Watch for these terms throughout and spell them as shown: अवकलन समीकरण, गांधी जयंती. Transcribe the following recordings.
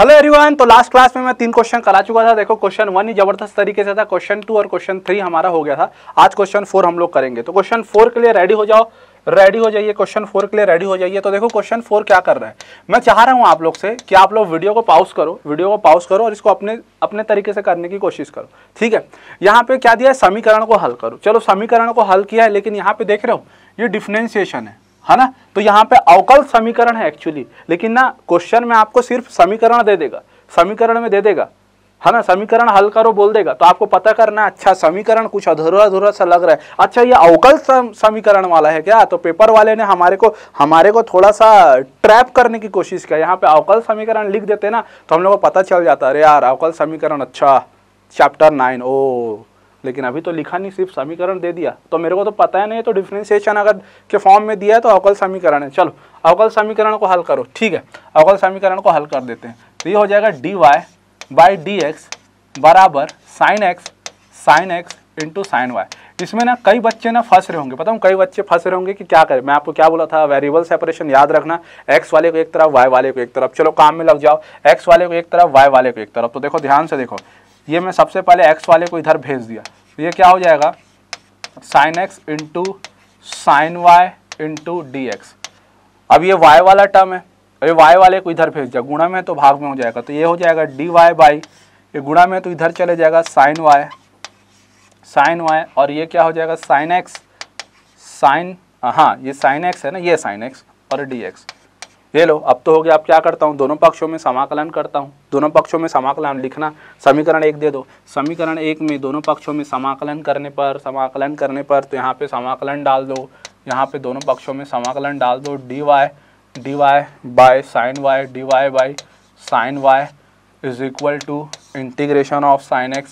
Hello everyone, तो last class में मैं 3 क्वेश्चन करा चुका था। देखो क्वेश्चन 1 ही जबरदस्त तरीके से था, क्वेश्चन 2 और क्वेश्चन 3 हमारा हो गया था। आज क्वेश्चन 4 हम लोग करेंगे। तो क्वेश्चन 4 के लिए रेडी हो जाइए। क्वेश्चन 4 के लिए रेडी हो जाइए। तो देखो क्वेश्चन 4 क्या कर रहा है, मैं चाह रहा हूँ आप लोग से कि आप लोग वीडियो को पॉज करो और इसको अपने तरीके से करने की कोशिश करो, ठीक है। यहाँ पे क्या दिया है, समीकरण को हल करो। चलो समीकरण को हल किया है, लेकिन यहाँ पे देख रहे हो ये डिफरेंशिएशन है ना। तो यहाँ पे अवकल समीकरण है एक्चुअली, लेकिन ना क्वेश्चन में आपको सिर्फ समीकरण दे देगा, समीकरण में दे देगा है ना, समीकरण हल करो बोल देगा। तो आपको पता करना अच्छा समीकरण कुछ अधूरा सा लग रहा है, अच्छा ये अवकल समीकरण वाला है क्या। तो पेपर वाले ने हमारे को थोड़ा सा ट्रैप करने की कोशिश किया। यहाँ पे अवकल समीकरण लिख देते ना तो हम लोग को पता चल जाता, अरे यार अवकल समीकरण, अच्छा चैप्टर 9, ओ लेकिन अभी तो लिखा नहीं, सिर्फ समीकरण दे दिया तो मेरे को तो पता है नहीं। तो डिफरेंशिएशन अगर के फॉर्म में दिया है तो अवकल समीकरण है। चलो अवकल समीकरण को हल करो, ठीक है। अवकल समीकरण को हल कर देते हैं। तो ये हो जाएगा dy/dx बराबर sin x into sine y. इसमें ना कई बच्चे ना फंस रहे होंगे, पता हूँ कई बच्चे फंस रहे होंगे कि क्या करें। मैं आपको क्या बोला था, वेरिएबल सेपरेशन याद रखना, x वाले को एक तरफ y वाले को एक तरफ। चलो काम में लग जाओ, x वाले को एक तरफ y वाले को एक तरफ। तो देखो ध्यान से देखो, ये मैं सबसे पहले x वाले को इधर भेज दिया, ये क्या हो जाएगा sin x into sine y into d x. अब ये y वाला टर्म है, ये y वाले को इधर भेज दिया, गुणा में तो भाग में हो जाएगा। तो ये हो जाएगा dy बाई, ये गुणा में तो इधर चले जाएगा sin y, और ये क्या हो जाएगा sin x है ना, ये sin x और dx। ये लो, अब तो हो गया। अब क्या करता हूँ, दोनों पक्षों में समाकलन करता हूँ। दोनों पक्षों में समाकलन लिखना, समीकरण 1 दे दो, समीकरण 1 में दोनों पक्षों में समाकलन करने पर तो यहाँ पे समाकलन डाल दो, यहाँ पे दोनों पक्षों में समाकलन डाल दो। dy by sine y, dy by sine y is equal to integration of sin x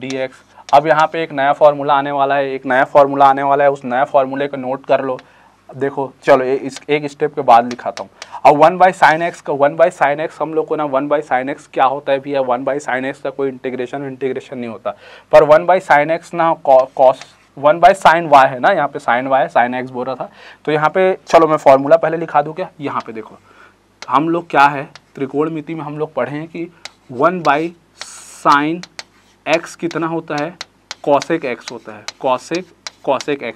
dx। अब यहाँ पे एक नया फार्मूला आने वाला है, उस नया फार्मूले को नोट कर लो। देखो चलो इस एक स्टेप के बाद लिखाता हूँ। अब 1/sin x का, 1/sin x हम लोग को ना, 1/sin x क्या होता है भी है, 1/sin x का कोई इंटीग्रेशन नहीं होता। पर 1/sin x ना cos 1/sin y है ना, यहाँ पे sin y है, sin x बोल रहा था। तो यहाँ पे चलो मैं फॉर्मूला पहले लिखा दूँ क्या। यहाँ पे देखो हम लोग क्या है, त्रिकोणमिति में हम लोग पढ़े हैं कि 1/sin x कितना होता है, cosec x होता है, cosec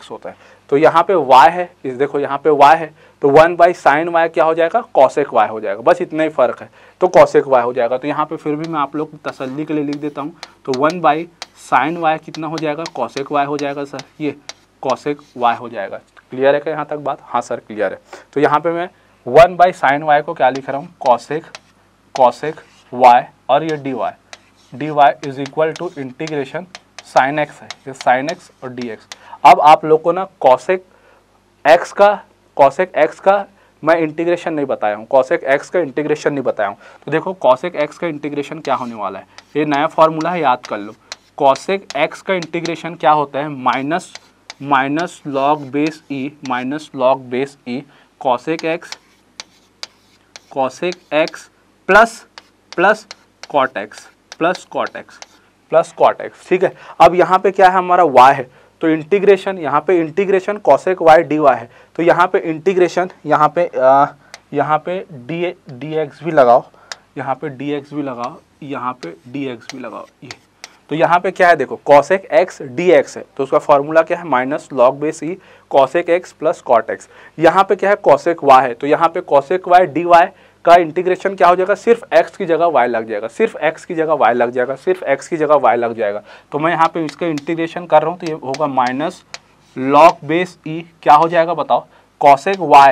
x होता है। तो यहाँ पे y है, इस देखो यहाँ पे y है, तो 1/sin y क्या हो जाएगा, cosec y हो जाएगा। बस इतना ही फ़र्क है, तो cosec y हो जाएगा। तो यहाँ पे फिर भी मैं आप लोग तसल्ली के लिए लिख देता हूँ। तो 1/sin y कितना हो जाएगा, cosec y हो जाएगा सर, ये cosec y हो जाएगा। क्लियर है क्या यहाँ तक बात, हाँ सर क्लियर है। तो यहाँ पे मैं 1/sin y को क्या लिख रहा हूँ, cosec y, और ये dy is equal to integration sin x है, ये sin x और dx। अब आप लोग को ना cosec x का मैं इंटीग्रेशन नहीं बताया हूँ, तो देखो cosec x का इंटीग्रेशन क्या होने वाला है, ये नया फार्मूला है याद कर लो। cosec x का इंटीग्रेशन क्या होता है, minus log base e cosec x plus cot x, ठीक है। अब यहाँ पे क्या है, हमारा y है, तो इंटीग्रेशन, यहाँ पे इंटीग्रेशन cosec y dy है, तो यहाँ पे इंटीग्रेशन, यहाँ पे dx भी लगाओ, ये। तो यहाँ पे क्या है देखो, cosec x dx है, तो उसका फॉर्मूला क्या है, minus log base e cosec x plus cot x। यहाँ पे क्या है, cosec y है, तो यहाँ पे cosec y dy का इंटीग्रेशन क्या हो जाएगा, सिर्फ x की जगह y लग जाएगा। तो मैं यहाँ पे इसका इंटीग्रेशन कर रहा हूँ, तो ये होगा माइनस log बेस ई, क्या हो जाएगा बताओ, cosec y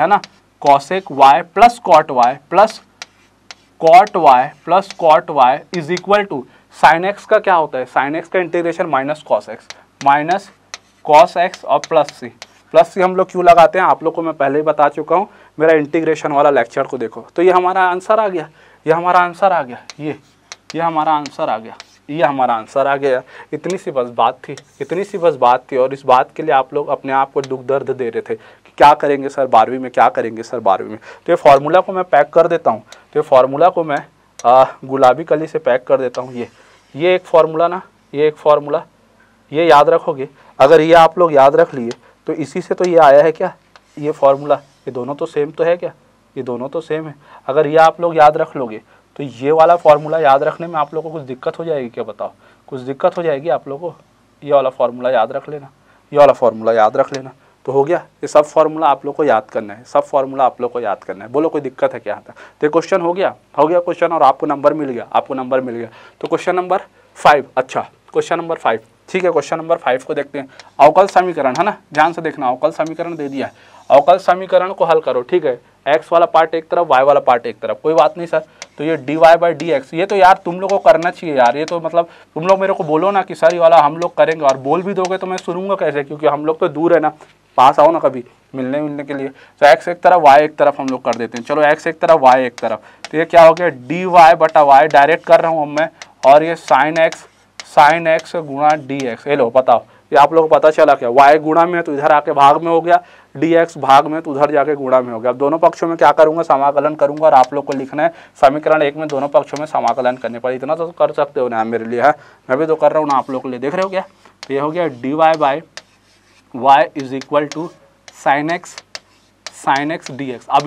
है ना, cosec y plus cot y plus cot y is equal to sin x का क्या होता है, sin x का इंटीग्रेशन माइनस cos x और प्लस c हम लोग क्यों लगाते हैं आप लोग को मैं पहले ही बता चुका हूँ, मेरा इंटीग्रेशन वाला लेक्चर को देखो। तो ये हमारा आंसर आ गया, ये हमारा आंसर आ गया। इतनी सी बस बात थी। और इस बात के लिए आप लोग अपने आप को दुख दर्द दे रहे थे कि क्या करेंगे सर बारहवीं में। तो ये फार्मूला को मैं पैक कर देता हूँ, गुलाबी कली से पैक कर देता हूँ। ये एक फार्मूला ना, ये याद रखोगे, अगर ये आप लोग याद रख लिए तो इसी से तो ये आया है क्या, ये फार्मूला, ये दोनों तो सेम तो है क्या, ये दोनों तो सेम है। अगर ये आप लोग याद रख लोगे तो ये वाला फार्मूला याद रखने में आप लोगों को कुछ दिक्कत हो जाएगी क्या, बताओ? कुछ दिक्कत हो जाएगी आप लोगों को। ये वाला फार्मूला याद रख लेना, ये वाला फार्मूला याद रख लेना, तो हो गया। ये सब फार्मूला आप लोग को याद करना है, सब फार्मूला आप लोग को याद करना है। बोलो कोई दिक्कत है क्या? आता तो क्वेश्चन हो गया, हो गया क्वेश्चन, और आपको नंबर मिल गया, आपको नंबर मिल गया। तो क्वेश्चन नंबर 5, अच्छा क्वेश्चन नंबर 5, ठीक है। क्वेश्चन नंबर 5 को देखते हैं, अवकल समीकरण है ना, ध्यान से देखना। अवकल समीकरण दे दिया है, अवकल समीकरण को हल करो, ठीक है। एक्स वाला पार्ट एक तरफ, वाई वाला पार्ट एक तरफ, कोई बात नहीं सर। तो ये d y by d x, ये तो यार तुम लोग को करना चाहिए यार, ये तो मतलब तुम लोग मेरे को बोलो ना कि सर ये वाला हम लोग करेंगे, और बोल भी दोगे तो मैं सुनूंगा कैसे, क्योंकि हम लोग तो दूर है ना, पास आओ ना कभी मिलने मिलने के लिए। तो एक्स एक तरफ वाई एक तरफ हम लोग कर देते हैं, चलो एक्स एक तरफ वाई एक तरफ, तो ये क्या हो गया डी वाई बटा वाई, डायरेक्ट कर रहा हूँ मैं, और ये साइन एक्स गुणा डी एक्स। ये लो बताओ, ये आप लोग को पता चला क्या, y गुणा में है तो इधर आके भाग में हो गया, dx भाग में तो उधर जाके गुणा में हो गया। अब दोनों पक्षों में क्या करूंगा, समाकलन करूंगा, और आप लोग को लिखना है समीकरण 1 में दोनों पक्षों में समाकलन करने पर। इतना तो कर सकते हो ना मेरे लिए, है मैं भी तो कर रहा हूँ ना आप लोग के लिए, देख रहे हो क्या। ये हो गया d y by y is equal to sine x d x. अब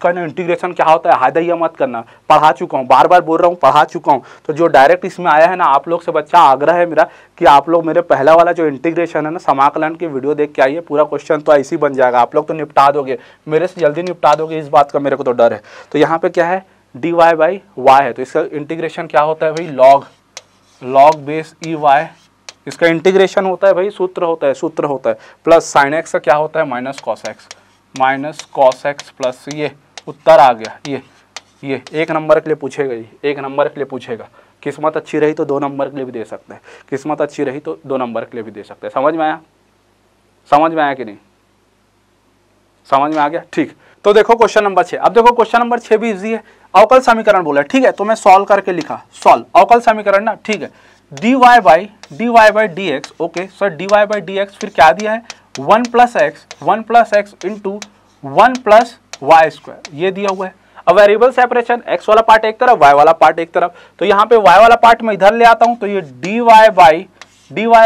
इसका ना इंटीग्रेशन क्या होता है, हादया मत करना, पढ़ा चुका हूँ, बार बार बोल रहा हूँ, पढ़ा चुका हूँ। तो जो डायरेक्ट इसमें आया है ना आप लोग से बच्चा, आग्रह है मेरा कि आप लोग मेरे पहला वाला जो इंटीग्रेशन है ना समाकलन की वीडियो देख के आइए, पूरा क्वेश्चन तो ऐसे ही बन जाएगा, आप लोग तो निपटा दोगे, मेरे से जल्दी निपटा दोगे, इस बात का मेरे को तो डर है। तो यहाँ पर क्या है डी वाई बाई वाई है, तो इसका इंटीग्रेशन क्या होता है भाई, लॉग बेस ई वाई, इसका इंटीग्रेशन होता है भाई, सूत्र होता है प्लस साइन एक्स का क्या होता है माइनस कॉस एक्स प्लस, ये उत्तर आ गया। ये एक नंबर के लिए पूछेगा, ये एक नंबर के लिए पूछेगा, किस्मत अच्छी रही तो 2 नंबर के लिए भी दे सकते हैं, किस्मत अच्छी रही तो 2 नंबर के लिए भी दे सकते हैं। समझ में आया कि नहीं, समझ में आ गया, ठीक। तो देखो क्वेश्चन नंबर 6, अब देखो क्वेश्चन नंबर 6 भी इजी है, अवकल समीकरण बोला, ठीक है। तो मैं सॉल्व करके लिखा, सॉल्व अवकल समीकरण ना, ठीक है। D y by d x, okay sir d y by d x, फिर क्या दिया है 1 plus x into 1 plus y square, ये दिया हुआ है। अब वेरिएबल सेपरेशन, एक्स वाला पार्ट एक तरफ, वाई वाला पार्ट एक तरफ, तो यहाँ पे वाई वाला पार्ट मैं इधर ले आता हूँ, तो ये डी वाई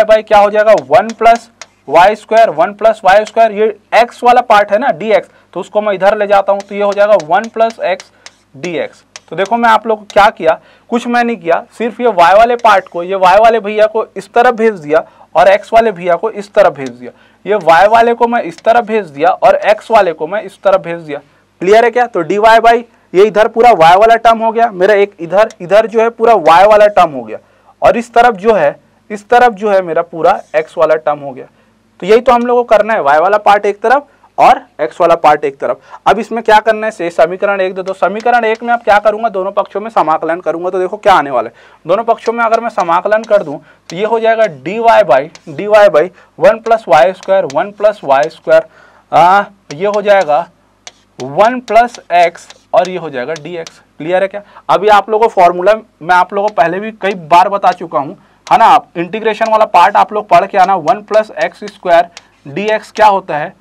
बाई क्या हो जाएगा 1 प्लस वाई स्क्वायर, ये एक्स वाला पार्ट है ना डी एक्स, तो उसको मैं इधर ले जाता हूँ, तो ये हो जाएगा 1 प्लस एक्स डी एक्स। तो देखो मैं आप लोग को क्या किया, कुछ मैं नहीं किया, सिर्फ ये वाई वाले पार्ट को, ये वाई वाले भैया को इस तरफ भेज दिया, और एक्स वाले भैया को इस तरफ भेज दिया, ये वाई वाले को मैं इस तरफ भेज दिया, और एक्स वाले को मैं इस तरफ भेज दिया। क्लियर है क्या? तो डी वाई बाई, ये इधर पूरा वाई वाला टर्म हो गया मेरा, एक इधर जो है पूरा वाई वाला टर्म हो गया, और इस तरफ जो है मेरा पूरा एक्स वाला टर्म हो गया। तो यही तो हम लोगों को करना है, वाई वाला पार्ट एक तरफ और x वाला पार्ट एक तरफ। अब इसमें क्या करना है, से समीकरण 1 दे दो, समीकरण 1 में अब क्या करूंगा, दोनों पक्षों में समाकलन करूंगा। तो देखो क्या आने वाला है, दोनों पक्षों में अगर मैं समाकलन कर दूं तो ये हो जाएगा dy by 1 plus y square, ये हो जाएगा 1 प्लस एक्स, और ये हो जाएगा dx। क्लियर है क्या? अभी आप लोगों को फॉर्मूला मैं आप लोगों को पहले भी कई बार बता चुका हूँ, है ना। आप इंटीग्रेशन वाला पार्ट आप लोग पढ़ के आना, 1 प्लस एक्स स्क्वायर dx क्या होता है,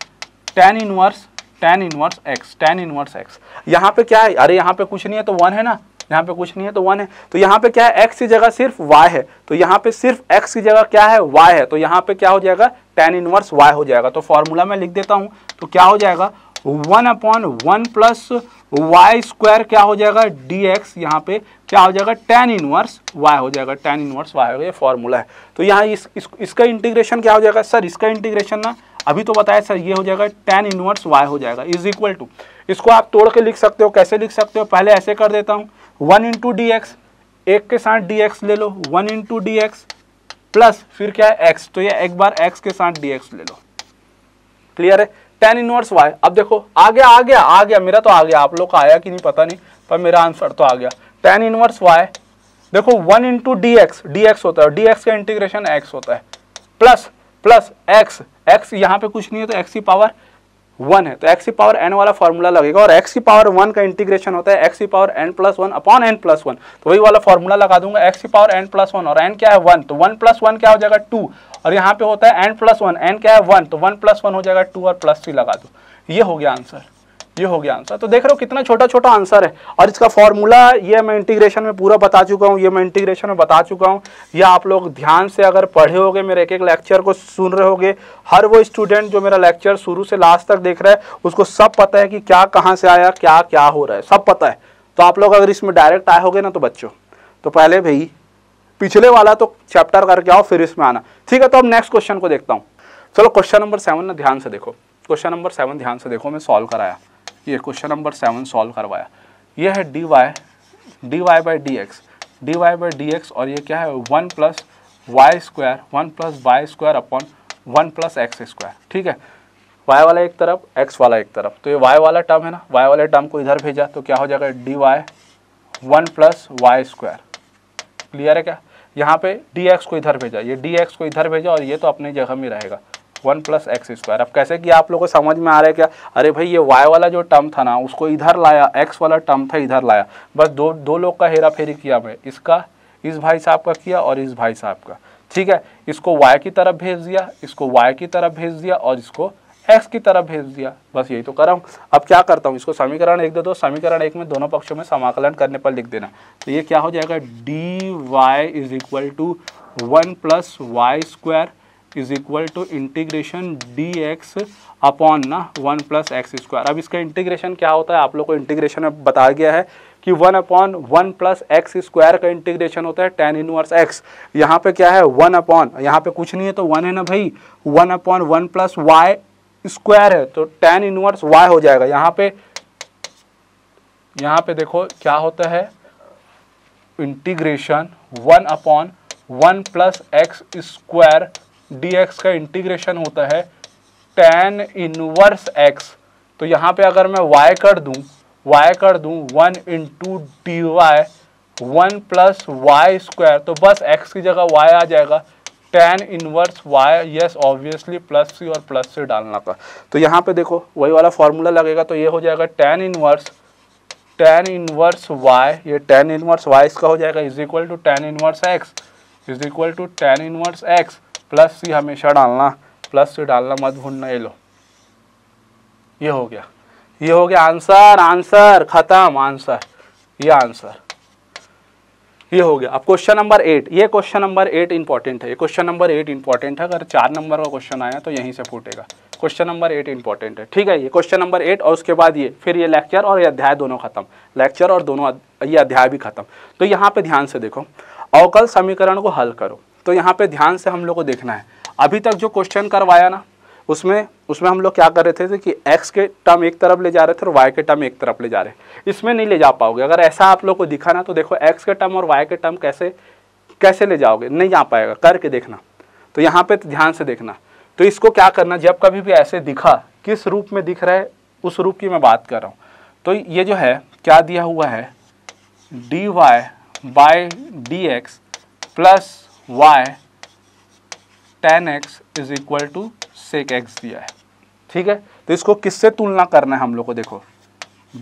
tan इनवर्स एक्स। यहाँ पे क्या है, अरे यहाँ पे कुछ नहीं है तो 1 है ना, यहाँ पे कुछ नहीं है तो 1 है, तो यहाँ पे क्या है x की जगह सिर्फ y है, तो यहाँ पे सिर्फ x की जगह क्या है y है, तो यहाँ पे क्या हो जाएगा tan इनवर्स y हो जाएगा। तो फॉर्मूला में लिख देता हूँ, तो क्या हो जाएगा 1/(1 + y²) क्या हो जाएगा dx, यहाँ पे क्या हो जाएगा tan इनवर्स y हो गया, फॉर्मूला है। तो यहाँ इसका इंटीग्रेशन क्या हो जाएगा सर, इसका इंटीग्रेशन ना अभी तो बताया सर, ये हो जाएगा tan इनवर्स y हो जाएगा, इज इक्वल टू, इसको आप तोड़ के लिख सकते हो, कैसे लिख सकते हो, पहले ऐसे कर देता हूँ 1 इंटू डी एक्स, एक के साथ dx ले लो, 1 इंटू डी एक्स, प्लस फिर क्या है x, तो ये एक बार x के साथ dx ले लो। क्लियर है? tan इनवर्स y, अब देखो आ गया मेरा, तो आ गया, आप लोग का आया कि नहीं पता नहीं, पर मेरा आंसर तो आ गया tan इनवर्स y। देखो 1 इंटू डी एक्स होता है, dx का इंटीग्रेशन x होता है, प्लस x, यहाँ पे कुछ नहीं है तो x की पावर 1 है, तो x की पावर n वाला फॉर्मूला लगेगा, और x की पावर 1 का इंटीग्रेशन होता है x की power n plus 1/n plus 1, तो वही वाला फॉर्मूला लगा दूंगा, x की पावर n प्लस 1, और n क्या है 1, तो 1 प्लस 1 क्या हो जाएगा 2, और यहाँ पे होता है n प्लस 1, n क्या है 1, तो 1 प्लस 1 हो जाएगा 2, और प्लस 3 लगा दो, ये हो गया आंसर। ये हो गया आंसर। तो देख रहे हो कितना छोटा छोटा आंसर है, और इसका फॉर्मूला ये मैं इंटीग्रेशन में पूरा बता चुका हूँ, ये मैं इंटीग्रेशन में बता चुका हूँ। या आप लोग ध्यान से अगर पढ़े होगे, मेरे एक एक लेक्चर को सुन रहे होगे, हर वो स्टूडेंट जो मेरा लेक्चर शुरू से लास्ट तक देख रहा है उसको सब पता है कि क्या कहाँ से आया, क्या क्या हो रहा है, सब पता है। तो आप लोग अगर इसमें डायरेक्ट आए होगे ना तो बच्चों, तो पहले भाई पिछले वाला तो चैप्टर करके आओ फिर इसमें आना, ठीक है। तो अब नेक्स्ट क्वेश्चन को देखता हूँ। चलो क्वेश्चन नंबर 7 ना ध्यान से देखो, क्वेश्चन नंबर 7 ध्यान से देखो। मैं सॉल्व कराया, ये क्वेश्चन नंबर 7 सॉल्व करवाया। ये है dy बाई डी एक्स और ये क्या है 1 plus y square upon 1 plus x square, ठीक है। y वाला एक तरफ, x वाला एक तरफ, तो ये y वाला टर्म है ना, y वाले टर्म को इधर भेजा तो क्या हो जाएगा dy 1 plus y square, clear है क्या। यहाँ पे dx को इधर भेजा, ये dx को इधर भेजा और ये तो अपनी जगह में रहेगा 1 प्लस एक्स स्क्वायर। अब कैसे कि आप लोगों को समझ में आ रहा है क्या, अरे भाई ये y वाला जो टर्म था ना उसको इधर लाया, x वाला टर्म था इधर लाया, बस दो लोग का हेरा फेरी किया मैं, इसका इस भाई साहब का किया और इस भाई साहब का, ठीक है। इसको y की तरफ भेज दिया, इसको y की तरफ भेज दिया और इसको x की तरफ भेज दिया, बस यही तो कर रहा हूँ। अब क्या करता हूँ, इसको समीकरण 1 दे दो, समीकरण 1 में दोनों पक्षों में समाकलन करने पर लिख देना। तो ये क्या हो जाएगा dy is equal to 1 plus y square is equal to integration dx upon ना 1 प्लस एक्स स्क्वायर। अब इसका इंटीग्रेशन क्या होता है, आप लोग को इंटीग्रेशन में बताया गया है कि 1 अपॉन 1 प्लस एक्स स्क्वायर का इंटीग्रेशन होता है tan इनवर्स x। यहाँ पे क्या है 1 अपॉन, यहाँ पे कुछ नहीं है तो 1 है ना भाई, 1 अपॉन 1 प्लस वाई स्क्वायर है तो tan इनवर्स y हो जाएगा। यहाँ पे देखो क्या होता है integration 1 upon 1 plus x square dx का इंटीग्रेशन होता है tan इनवर्स x। तो यहाँ पे अगर मैं y कर दूं 1 into d y 1 plus y square, तो बस x की जगह y आ जाएगा, tan inverse y, yes obviously plus c और प्लस से डालना का। तो यहाँ पे देखो वही वाला फॉर्मूला लगेगा, तो ये हो जाएगा tan इनवर्स y, ये tan इनवर्स y इसका हो जाएगा is equal to tan inverse x plus c हमेशा डालना, प्लस सी डालना मत भूलना, ये लो, ये हो गया आंसर खत्म, ये हो गया। अब क्वेश्चन नंबर 8, ये क्वेश्चन नंबर 8 इंपॉर्टेंट है, अगर 4 नंबर का क्वेश्चन आया तो यहीं से फूटेगा। क्वेश्चन नंबर 8 इंपॉर्टेंट है, ठीक है। ये क्वेश्चन नंबर 8 और उसके बाद ये फिर ये लेक्चर और ये अध्याय दोनों खत्म, लेक्चर और दोनों ये अध्याय भी खत्म। तो यहाँ पे ध्यान से देखो, अवकल समीकरण को हल करो। तो यहाँ पे ध्यान से हम लोग को देखना है, अभी तक जो क्वेश्चन करवाया ना उसमें हम लोग क्या कर रहे थे कि x के टर्म एक तरफ ले जा रहे थे और y के टर्म एक तरफ ले जा रहे हैं। इसमें नहीं ले जा पाओगे, अगर ऐसा आप लोग को दिखा ना तो देखो x के टर्म और y के टर्म कैसे ले जाओगे, नहीं जा पाएगा, करके देखना। तो यहाँ पे ध्यान से देखना, तो इसको क्या करना, जब कभी भी ऐसे दिखा, किस रूप में दिख रहा है उस रूप की मैं बात कर रहा हूँ। तो ये जो है क्या दिया हुआ है dy by dx plus y tan x is equal to sec x दिया है, ठीक है। तो इसको किससे तुलना करना है हम लोग को, देखो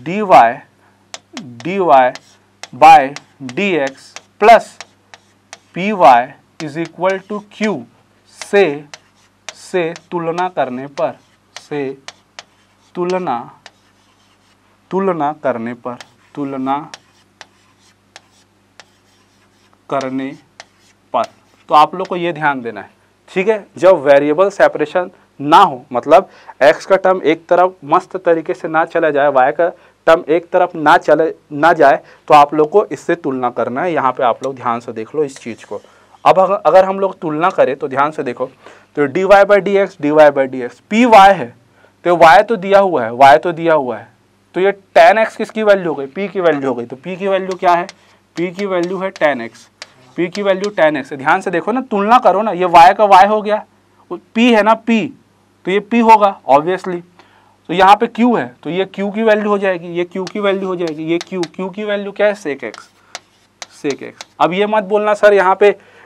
dy by dx plus py is equal to q से तुलना करने पर तुलना करने पर। तो आप लोग को ये ध्यान देना है, ठीक है। जब वेरिएबल सेपरेशन ना हो, मतलब x का टर्म एक तरफ मस्त तरीके से ना चला जाए, y का टर्म एक तरफ ना जाए, तो आप लोग को इससे तुलना करना है। यहाँ पे आप लोग ध्यान से देख लो इस चीज़ को। अब अगर हम लोग तुलना करें तो ध्यान से देखो, तो dy by d x p y है, तो y तो दिया हुआ है, तो ये tan x किसकी वैल्यू हो गई, p की वैल्यू हो गई। तो p की वैल्यू क्या है, p की वैल्यू है tan x, p की वैल्यू tan x है। ध्यान से देखो ना, तुलना करो ना, ये y का y हो गया, p है ना p, तो ये p होगा ऑब्वियसली। तो यहाँ पे q है, तो ये q की वैल्यू हो जाएगी, ये q की वैल्यू क्या है सेक x। अब ये मत बोलना सर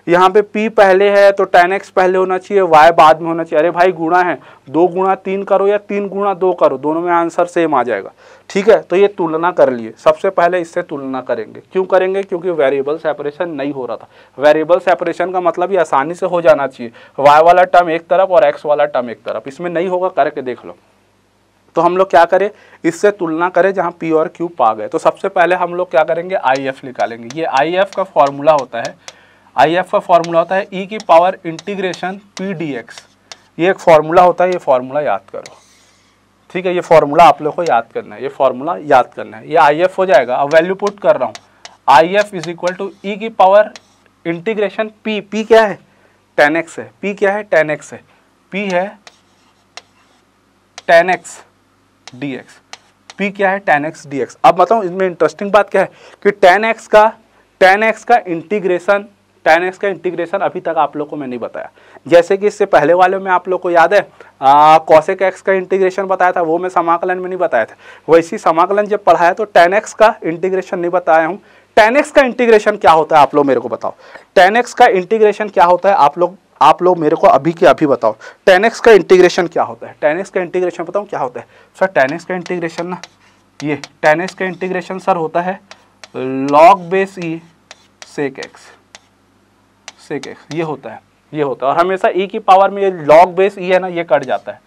यहाँ पे p पहले है तो tan x पहले होना चाहिए, y बाद में होना चाहिए। अरे भाई गुणा है, 2 गुणा 3 करो या 3 गुणा 2 करो, दोनों में आंसर सेम आ जाएगा, ठीक है। तो ये तुलना कर लिए, सबसे पहले इससे तुलना करेंगे। क्यों करेंगे, क्योंकि वेरिएबल सेपरेशन नहीं हो रहा था। वेरिएबल सेपरेशन का मतलब ये आसानी से हो जाना चाहिए, y वाला टर्म एक तरफ और x वाला टर्म एक तरफ, इसमें नहीं होगा, करके देख लो। तो हम लोग क्या करें, इससे तुलना करें जहाँ P और Q पा गए। तो सबसे पहले हम लोग क्या करेंगे, IF निकालेंगे। ये IF का फॉर्मूला होता है, IF का फॉर्मूला होता है E की पावर इंटीग्रेशन PdX। ये एक फार्मूला होता है, ये फार्मूला याद करो, ठीक है। ये फार्मूला आप लोग को याद करना है, ये फार्मूला याद करना है। ये IF हो जाएगा, अब वैल्यू पुट कर रहा हूँ। IF is equal to E की पावर इंटीग्रेशन P। P क्या है, 10x है। P क्या है, 10x है। P है 10x dx। P क्या है, 10x dx। अब बताओ इसमें इंटरेस्टिंग बात क्या है कि 10x का इंटीग्रेशन, 10x का इंटीग्रेशन अभी तक आप लोग को मैं नहीं बताया। जैसे कि इससे पहले वाले में आप लोग को याद है cosec x का इंटीग्रेशन बताया था, वो मैं समाकलन में नहीं बताया था। वैसे समाकलन जब पढ़ाया तो 10x का इंटीग्रेशन नहीं बताया हूँ। 10x का इंटीग्रेशन क्या होता है आप लोग मेरे को बताओ। 10x का इंटीग्रेशन क्या होता है आप लोग मेरे को अभी के अभी बताओ। 10x का इंटीग्रेशन क्या होता है, 10x का इंटीग्रेशन बताओ क्या होता है। सर 10x का इंटीग्रेशन ना, ये 10x का इंटीग्रेशन सर होता है log base e sec x. ये होता है। और हमेशा ई की पावर में ये log बेस ई है ना, ये कट जाता है,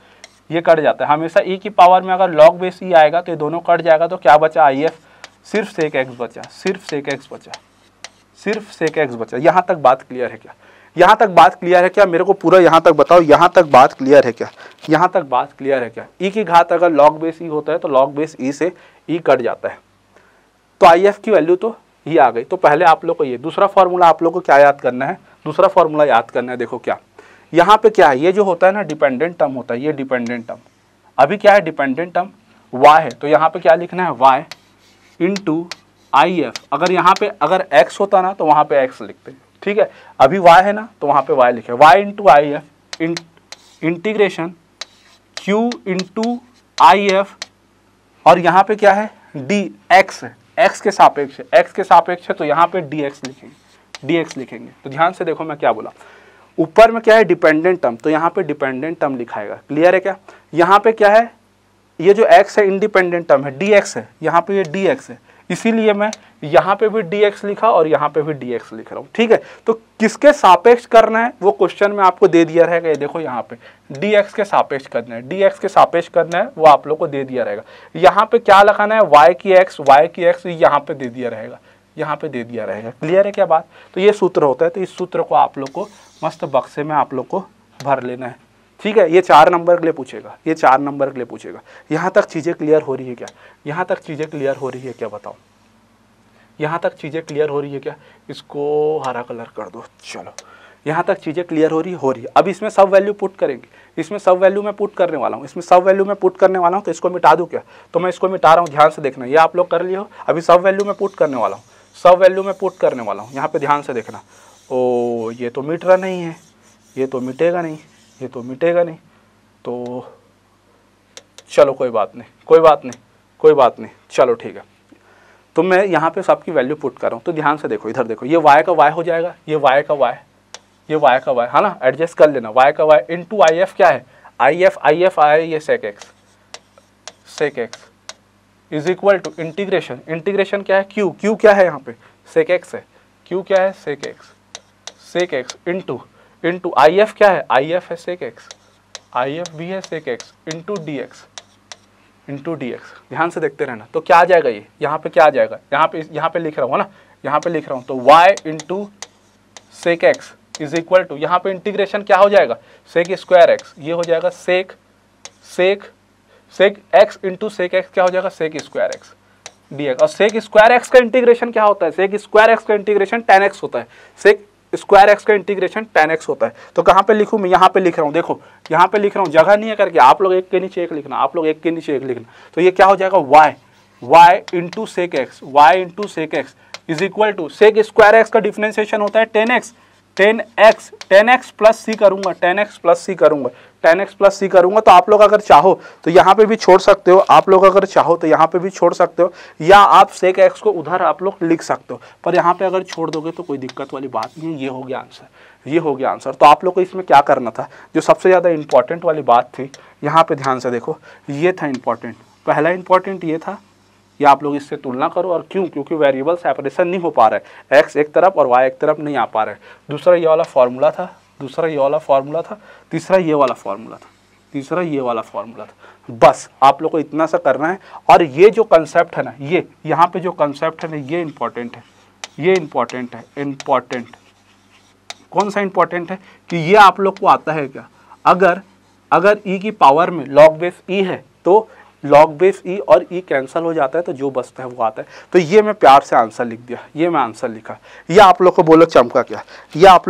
ये कट जाता है हमेशा। ई की पावर में अगर log बेस ई आएगा तो ये दोनों कट जाएगा, तो क्या बचा, आई एफ। सिर्फ सेक एक्स बचा, सिर्फ सेक एक्स बचा, सिर्फ सेक एक्स बचा। यहाँ तक बात क्लियर है क्या, यहाँ तक बात क्लियर है क्या मेरे को पूरा, यहाँ तक बताओ। यहाँ तक बात क्लियर है क्या, यहाँ तक बात क्लियर है क्या। ई की घात अगर log बेस ई होता है तो log बेस ई से ई कट जाता है, तो आई एफ की वैल्यू तो ये आ गई। तो पहले आप लोग को ये दूसरा फार्मूला आप लोग को क्या याद करना है, दूसरा फार्मूला याद करना है। देखो क्या यहाँ पे क्या है, ये जो होता है ना डिपेंडेंट टर्म होता है, ये डिपेंडेंट टर्म अभी क्या है, डिपेंडेंट टर्म y है। तो यहाँ पे क्या लिखना है, y इंटू आई एफ। अगर यहाँ पे अगर x होता ना तो वहाँ पे x लिखते हैं, ठीक है। अभी y है ना तो वहाँ पे y लिखे, y into I F integration q into I F. और यहाँ पे क्या है, dx है, x के सापेक्ष है, x के सापेक्ष है तो यहाँ पे dx लिखेंगे, dx लिखेंगे। तो ध्यान से देखो मैं क्या बोला, ऊपर में क्या है डिपेंडेंट टर्म, तो यहाँ पे डिपेंडेंट टर्म लिखाएगा, क्लियर है क्या। यहाँ पे क्या है, ये जो x है इंडिपेंडेंट टर्म है, dx है, यहाँ पे ये dx है, इसीलिए मैं यहाँ पे भी dx लिखा और यहाँ पे भी dx लिख रहा हूँ, ठीक है। तो किसके सापेक्ष करना है वो क्वेश्चन में आपको दे दिया रहेगा। ये देखो यहाँ पे dx के सापेक्ष करना है, dx के सापेक्ष करना है, वो आप लोग को दे दिया रहेगा। यहाँ पे क्या लगाना है, y की x यहाँ पे दे दिया रहेगा, यहाँ पे दे दिया रहेगा, क्लियर है क्या बात। तो ये सूत्र होता है, तो इस सूत्र को आप लोग को मस्त बक्से में आप लोग को भर लेना है, ठीक है। ये 4 नंबर के लिए पूछेगा, ये 4 नंबर के लिए पूछेगा। यहाँ तक चीज़ें क्लियर हो रही है क्या, यहाँ तक चीज़ें क्लियर हो रही है क्या बताओ, यहाँ तक चीज़ें क्लियर हो रही है क्या। इसको हरा कलर कर दो, चलो। यहाँ तक चीज़ें क्लियर हो रही है। अब इसमें सब वैल्यू पुट करेंगे, इसमें सब वैल्यू मैं पुट करने वाला हूँ, इसमें सब वैल्यू मैं पुट करने वाला हूँ। तो इसको मिटा दूँ क्या, तो मैं इसको मिटा रहा हूँ, ध्यान से देखना। ये आप लोग कर लिए हो, अभी सब वैल्यू मैं पुट करने वाला हूँ, सब वैल्यू मैं पुट करने वाला हूँ। यहाँ पर ध्यान से देखना, ओ ये तो मिट रहा नहीं है, ये तो मिटेगा नहीं, ये तो मिटेगा नहीं, तो चलो कोई बात नहीं, चलो ठीक है। तो मैं यहाँ पे सबकी वैल्यू पुट कर रहा हूँ, तो ध्यान से देखो, इधर देखो। ये y का y हो जाएगा, ये y का y है ना, एडजस्ट कर लेना। y का y इंटू आई एफ क्या है, आई एफ आया ये sec x is equal to integration क्या है, q क्या है यहाँ पे, सेक एक्स है, q क्या है, sec x into I F क्या है, आई एफ है सेक एक्स, आई एफ भी है sec x into d x. ध्यान से देखते रहना। तो क्या आ जाएगा, ये यहाँ पे क्या आ जाएगा, यहाँ पे लिख रहा हूँ ना, यहाँ पे लिख रहा हूँ। तो y into sec x is equal to, यहाँ पे इंटीग्रेशन क्या हो जाएगा, सेक स्क्वायर एक्स, ये हो जाएगा sec x into sec x क्या हो जाएगा, sec square x d x. और सेक स्क्वायर एक्स का इंटीग्रेशन क्या होता है, सेक स्क्वायर एक्स का इंटीग्रेशन 10x होता है, सेक स्क्वायर एक्स का इंटीग्रेशन 10x होता है। तो कहाँ पे लिखूँ मैं, यहाँ पे लिख रहा हूँ, देखो यहाँ पे लिख रहा हूँ, जगह नहीं है करके आप लोग एक के नीचे एक लिखना। तो ये क्या हो जाएगा, y into sec x, is equal to sec square x का डिफ्रेंसिएशन होता है 10x प्लस c करूँगा, 10x प्लस c करूँगा। तो आप लोग अगर चाहो तो यहाँ पे भी छोड़ सकते हो, या आप सेक एक्स को उधर आप लोग लिख सकते हो, पर यहाँ पे अगर छोड़ दोगे तो कोई दिक्कत वाली बात नहीं। ये हो गया आंसर। तो आप लोग को इसमें क्या करना था, जो सबसे ज़्यादा इंपॉर्टेंट वाली बात थी, यहाँ पर ध्यान से देखो, ये था इंपॉर्टेंट। पहला इंपॉर्टेंट ये था, या आप लोग इससे तुलना करो। और क्योंकि वेरिएबल सेपरेशन नहीं हो पा रहा है, x एक तरफ और y एक तरफ नहीं आ पा रहा है। दूसरा ये वाला फार्मूला था, तीसरा ये वाला फार्मूला था। तीसरा ये वाला फॉर्मूला था। बस आप लोग को इतना सा करना है। और ये जो कंसेप्ट है ना, ये यहाँ पे जो कंसेप्ट है ना, ये इम्पॉर्टेंट है, ये इम्पॉर्टेंट है। इम्पॉर्टेंट कौन सा इम्पॉर्टेंट है कि ये आप लोग को आता है क्या? अगर ई की पावर में लॉग बेस ई है तो लॉग बेस ई और ई कैंसिल हो जाता है, तो जो बचता है वो आता है। तो ये मैं प्यार से आंसर लिख दिया, ये मैं आंसर लिखा। यह आप लोग को बोलो चमका क्या, या आप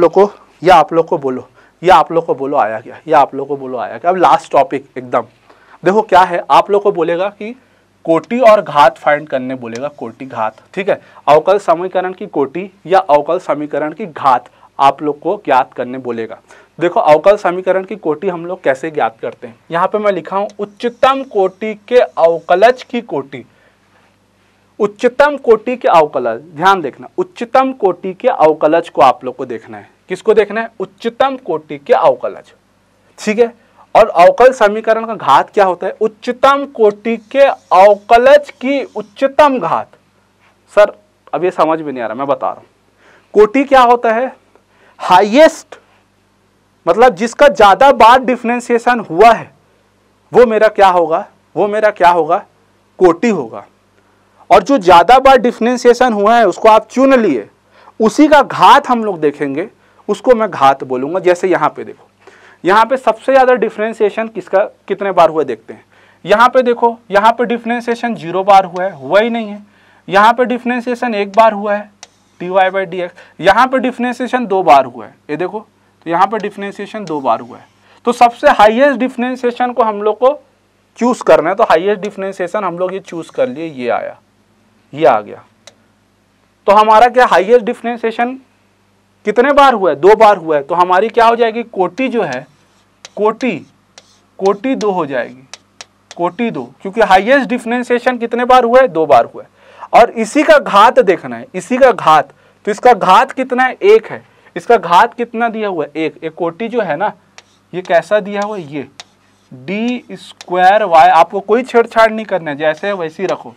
लोग को बोलो आया क्या, या आप लोग को बोलो आया क्या। अब लास्ट टॉपिक एकदम देखो क्या है। आप लोग को बोलेगा कि कोटि और घात फाइंड करने बोलेगा, कोटि घात, ठीक है। अवकल समीकरण की कोटि या अवकल समीकरण की घात आप लोग को ज्ञात करने बोलेगा। देखो अवकल समीकरण की कोटि हम लोग कैसे ज्ञात करते हैं। यहाँ पे मैं लिखा हूँ उच्चतम कोटि के अवकलज की कोटि, उच्चतम कोटि के अवकलज। ध्यान देखना, उच्चतम कोटि के अवकलज को आप लोग को देखना है। किसको देखना है? उच्चतम कोटि के अवकलज, ठीक है। और अवकल समीकरण का घात क्या होता है? उच्चतम कोटि के अवकलज की उच्चतम घात। सर अब ये समझ में नहीं आ रहा, मैं बता रहा हूँ। कोटि क्या होता है? हाईएस्ट मतलब जिसका ज़्यादा बार डिफ्रेंसिएशन हुआ है वो मेरा क्या होगा, वो मेरा क्या होगा? कोटि होगा। और जो ज़्यादा बार डिफ्रेंसिएशन हुआ है उसको आप चुन लिए, उसी का घात हम लोग देखेंगे, उसको मैं घात बोलूँगा। जैसे यहाँ पे देखो, यहाँ पे सबसे ज़्यादा डिफ्रेंसिएशन किसका कितने बार हुआ देखते हैं। यहाँ पे देखो, यहाँ पे डिफ्रेंसिएशन 0 बार हुआ है, हुआ ही नहीं है। यहाँ पे डिफ्रेंसिएशन 1 बार हुआ है, dy/dx। यहाँ पे डिफ्रेंसिएशन 2 बार हुआ है, ये देखो। तो यहाँ पे डिफ्रेंसिएशन 2 बार हुआ है। तो सबसे हाईएस्ट डिफ्रेंसिएशन को हम लोग को चूज़ करना है। तो हाईएस्ट डिफ्रेंसिएशन हम लोग ये चूज़ कर लिए, ये आया, ये आ गया। तो हमारा क्या हाईएस्ट डिफ्रेंसिएशन कितने बार हुआ है? 2 बार हुआ है। तो हमारी क्या हो जाएगी कोटि जो है, कोटि 2 हो जाएगी, कोटि 2, क्योंकि हाईएस्ट डिफ्रेंसिएशन कितने बार हुआ है? 2 बार हुआ है। और इसी का घात देखना है, इसी का घात। तो इसका घात कितना है? 1 है। इसका घात कितना दिया हुआ है? 1। एक कोटि जो है ना, ये कैसा दिया हुआ है? ये d²y, आपको कोई छेड़छाड़ नहीं करना है, जैसे है वैसे ही रखो,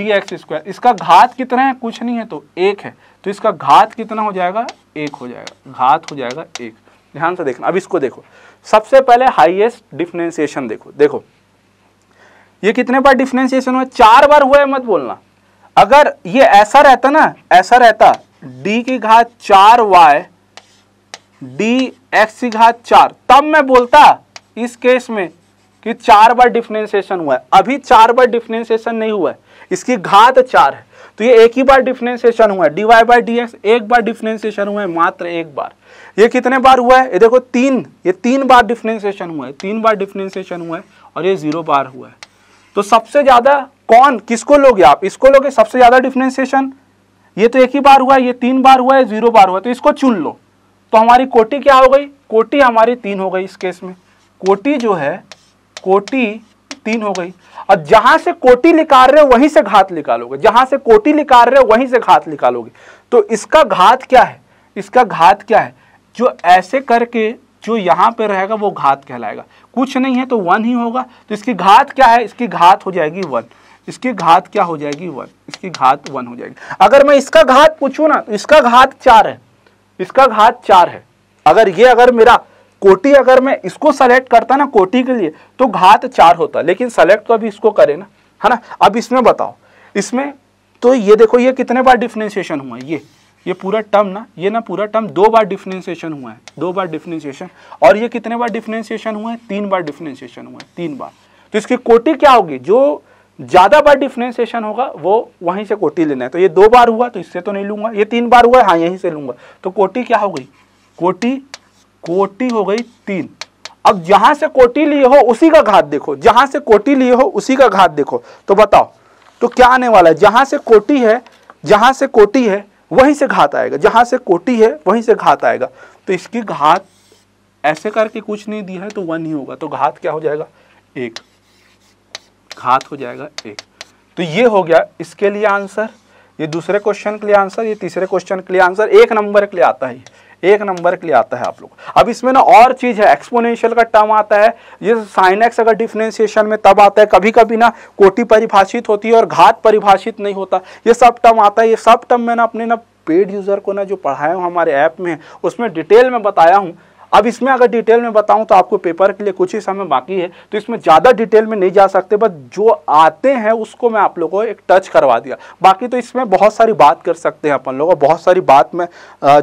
dx²। इसका घात कितना है? कुछ नहीं है तो 1 है। तो इसका घात कितना हो जाएगा? 1 हो जाएगा, घात हो जाएगा 1। ध्यान से देखना। अब इसको देखो, सबसे पहले हाईएस्ट डिफ्रेंसिएशन देखो। देखो ये कितने बार डिफ्रेंसिएशन हुआ? 4 बार हुआ है, मत बोलना। अगर ये ऐसा रहता ना, ऐसा रहता d⁴y dx⁴, तब मैं बोलता इस केस में कि 4 बार डिफ्रेंसिएशन हुआ है। अभी 4 बार डिफ्रेंसिएशन नहीं हुआ है, इसकी घात 4 है। तो ये 1 ही बार डिफ्रेंसिएशन हुआ है, dy/dx 1 बार डिफ्रेंसिएशन हुआ है, मात्र 1 बार। ये कितने बार हुआ है? ये देखो 3, ये 3 बार डिफ्रेंसिएशन हुआ है, 3 बार डिफ्रेंसिएशन हुआ है। और ये 0 बार हुआ है। तो सबसे ज़्यादा कौन, किसको लोगे आप? इसको लोगे सबसे ज़्यादा डिफ्रेंसिएशन। ये तो 1 ही बार हुआ है, ये 3 बार हुआ है, 0 बार हुआ है, तो इसको चुन लो। तो हमारी कोटि क्या हो गई? कोटि हमारी 3 हो गई। इस केस में कोटि जो है, कोटि 3 हो गई। और जहाँ से कोटि निकाल रहे हो वहीं से घात निकालोगे, जहाँ से कोटि निकाल रहे हो वहीं से घात निकालोगे। तो इसका घात क्या है? इसका घात क्या है? जो ऐसे करके जो यहाँ पे रहेगा वो घात कहलाएगा। कुछ नहीं है तो 1 ही होगा। तो इसकी घात क्या है? इसकी घात हो जाएगी 1। इसकी घात क्या हो जाएगी? 1। इसकी घात 1 हो जाएगी। अगर मैं इसका घात पूछूँ ना, इसका घात 4 है, इसका घात 4 है। अगर ये, अगर मेरा कोटि, अगर मैं इसको सेलेक्ट करता ना कोटि के लिए, तो घात 4 होता। लेकिन सेलेक्ट तो अभी इसको करे ना, है ना। अब इसमें बताओ, इसमें तो ये देखो, ये कितने बार डिफ्रेंसिएशन हुआ है? ये पूरा टर्म ना, ये ना पूरा टर्म 2 बार डिफ्रेंसिएशन हुआ है, 2 बार डिफ्रेंसिएशन। और ये कितने बार डिफ्रेंसिएशन हुआ है? 3 बार डिफ्रेंसिएशन हुआ है, 3 बार। तो इसकी कोटि क्या होगी? जो ज़्यादा बार डिफ्रेंसिएशन होगा वो, वहीं से कोटि लेना है। तो ये 2 बार हुआ तो इससे तो नहीं लूँगा, ये 3 बार हुआ है, हाँ यहीं से लूँगा। तो कोटि क्या हो गई? कोटि हो गई 3। अब जहाँ से कोटि लिए हो उसी का घात देखो, जहाँ से कोटि लिए हो उसी का घात देखो। तो बताओ तो क्या आने वाला है? जहाँ से कोटि है, जहाँ से कोटि है वहीं से घात आएगा, जहाँ से कोटि है वहीं से घात आएगा। तो इसकी घात ऐसे करके कुछ नहीं दिया है तो 1 ही होगा। तो घात क्या हो जाएगा? 1, घात हो जाएगा 1। तो ये हो गया इसके लिए आंसर, ये दूसरे क्वेश्चन के लिए आंसर, ये तीसरे क्वेश्चन के लिए आंसर। 1 नंबर के लिए आता है, 1 नंबर के लिए आता है आप लोग। अब इसमें ना और चीज़ है, एक्सपोनेंशियल का टर्म आता है। ये साइन एक्स अगर डिफ्रेंसिएशन में तब आता है, कभी कभी ना कोटि परिभाषित होती है और घात परिभाषित नहीं होता, ये सब टर्म आता है। ये सब टर्म मैंने अपने ना पेड यूज़र को ना जो पढ़ाया हूँ हमारे ऐप में, उसमें डिटेल में बताया हूँ। अब इसमें अगर डिटेल में बताऊं तो आपको पेपर के लिए कुछ ही समय बाकी है, तो इसमें ज़्यादा डिटेल में नहीं जा सकते, बट जो आते हैं उसको मैं आप लोगों को एक टच करवा दिया। बाकी तो इसमें बहुत सारी बात कर सकते हैं अपन लोग, बहुत सारी बात में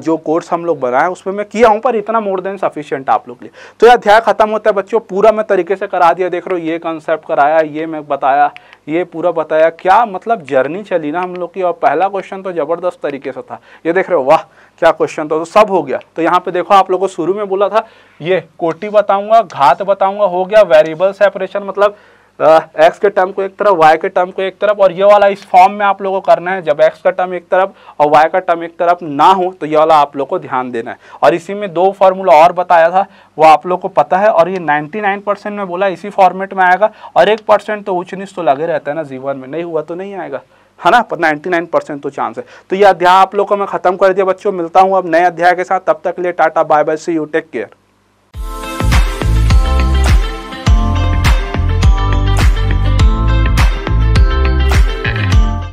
जो कोर्स हम लोग बनाए उसमें मैं किया हूँ, पर इतना मोर देन सफिशियंट आप लोग के लिए। तो यह अध्याय खत्म होता है बच्चों, पूरा मैं तरीके से करा दिया। देख रहे हो ये कंसेप्ट कराया, ये मैं बताया, ये पूरा बताया, क्या मतलब जर्नी चली ना हम लोग की। और पहला क्वेश्चन तो ज़बरदस्त तरीके से था, ये देख रहे हो, वाह क्या क्वेश्चन था, तो सब हो गया। तो यहाँ पे देखो आप लोगों को शुरू में बोला था ये कोटि बताऊंगा, घात बताऊंगा, हो गया। वेरिएबल सेपरेशन मतलब एक्स के टर्म को एक तरफ, वाई के टर्म को एक तरफ, और ये वाला इस फॉर्म में आप लोगों को करना है, जब एक्स का टर्म एक तरफ और वाई का टर्म एक तरफ ना हो तो ये वाला आप लोग को ध्यान देना है। और इसी में दो फार्मूला और बताया था, वो आप लोग को पता है, और ये 99% में बोला इसी फॉर्मेट में आएगा, और 1% तो ऊंच नीच तो लगे रहता है ना जीवन में, नहीं हुआ तो नहीं आएगा, है ना, पर 99% तो चांस है। तो ये अध्याय आप लोग को मैं खत्म कर दिया बच्चों, मिलता हूँ अब नए अध्याय के साथ, तब तक के लिए tata bye bye, see you, take care.